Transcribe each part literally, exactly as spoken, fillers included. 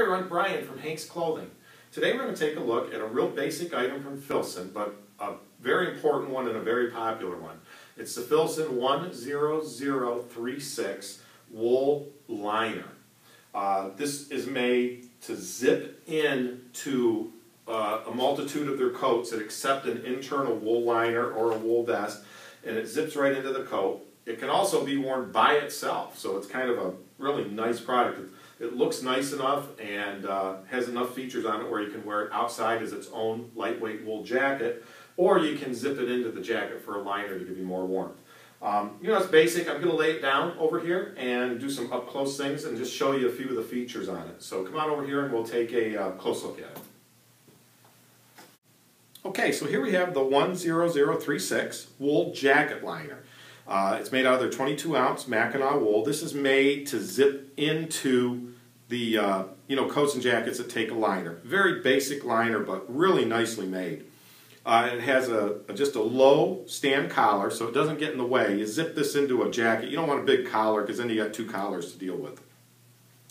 Hey everyone, Brian from Hank's Clothing. Today we're going to take a look at a real basic item from Filson, but a very important one and a very popular one. It's the Filson one zero zero three six wool liner. Uh, this is made to zip in to uh, a multitude of their coats that accept an internal wool liner or a wool vest, and it zips right into the coat. It can also be worn by itself, so it's kind of a really nice product. It looks nice enough and uh, has enough features on it where you can wear it outside as its own lightweight wool jacket, or you can zip it into the jacket for a liner to give you more warmth. Um, you know, it's basic. I'm going to lay it down over here and do some up-close things and just show you a few of the features on it. So come on over here and we'll take a uh, close look at it. Okay, so here we have the one zero zero three six wool jacket liner. Uh, it's made out of their twenty-two ounce Mackinaw wool. This is made to zip into the uh, you know, coats and jackets that take a liner. Very basic liner, but really nicely made. Uh, and it has a, a just a low stand collar, so it doesn't get in the way. You zip this into a jacket. You don't want a big collar because then you got two collars to deal with.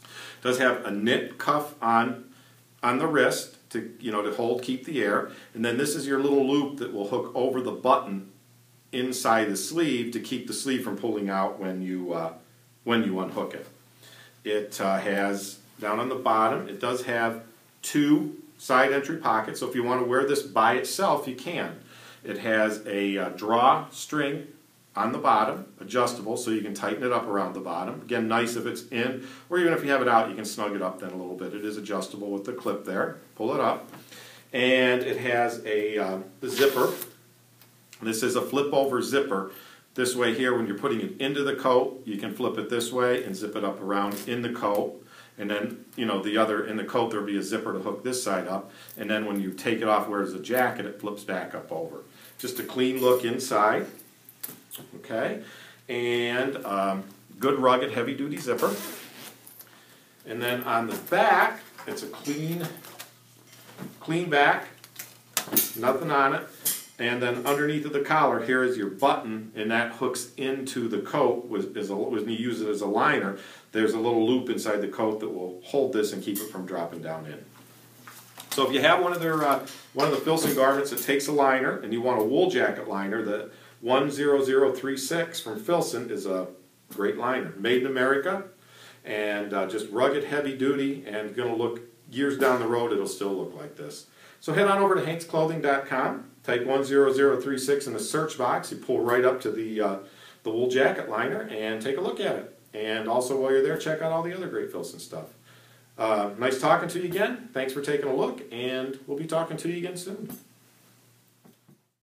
It does have a knit cuff on on the wrist to you know to hold, keep the air, and then this is your little loop that will hook over the button inside the sleeve to keep the sleeve from pulling out when you uh, when you unhook it. It uh, has, down on the bottom, it does have two side entry pockets, so if you want to wear this by itself, you can. It has a uh, drawstring on the bottom, adjustable, so you can tighten it up around the bottom. Again, nice if it's in, or even if you have it out, you can snug it up then a little bit. It is adjustable with the clip there. Pull it up. And it has a uh, the zipper. This is a flip-over zipper. This way here, when you're putting it into the coat, you can flip it this way and zip it up around in the coat. And then, you know, the other in the coat, there'll be a zipper to hook this side up. And then when you take it off, whereas a jacket, it flips back up over. Just a clean look inside. Okay. And um, good rugged, heavy-duty zipper. And then on the back, it's a clean, clean back. Nothing on it. And then underneath of the collar, here is your button, and that hooks into the coat when you use it as a liner. There's a little loop inside the coat that will hold this and keep it from dropping down in. So if you have one of their uh, one of the Filson garments that takes a liner, and you want a wool jacket liner, the one zero zero three six from Filson is a great liner. Made in America, and uh, just rugged, heavy duty, and going to look years down the road, it'll still look like this. So head on over to hanks clothing dot com. Type one zero zero three six in the search box. You pull right up to the, uh, the wool jacket liner and take a look at it. And also while you're there, check out all the other great Filson stuff. Uh, nice talking to you again. Thanks for taking a look, and we'll be talking to you again soon.